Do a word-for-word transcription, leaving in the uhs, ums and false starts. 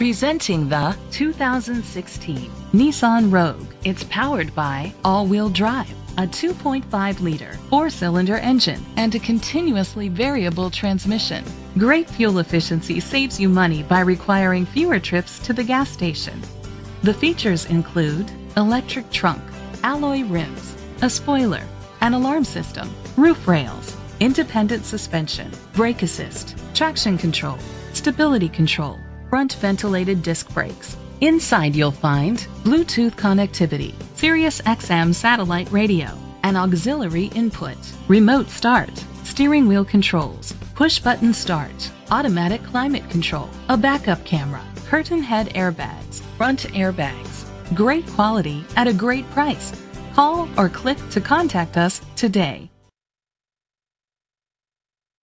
Presenting the two thousand sixteen Nissan Rogue. It's powered by all-wheel drive, a two point five liter four-cylinder engine, and a continuously variable transmission. Great fuel efficiency saves you money by requiring fewer trips to the gas station. The features include electric trunk, alloy rims, a spoiler, an alarm system, roof rails, independent suspension, brake assist, traction control, stability control, front ventilated disc brakes. Inside you'll find Bluetooth connectivity, Sirius X M satellite radio, an auxiliary input, remote start, steering wheel controls, push button start, automatic climate control, a backup camera, curtain head airbags, front airbags. Great quality at a great price. Call or click to contact us today.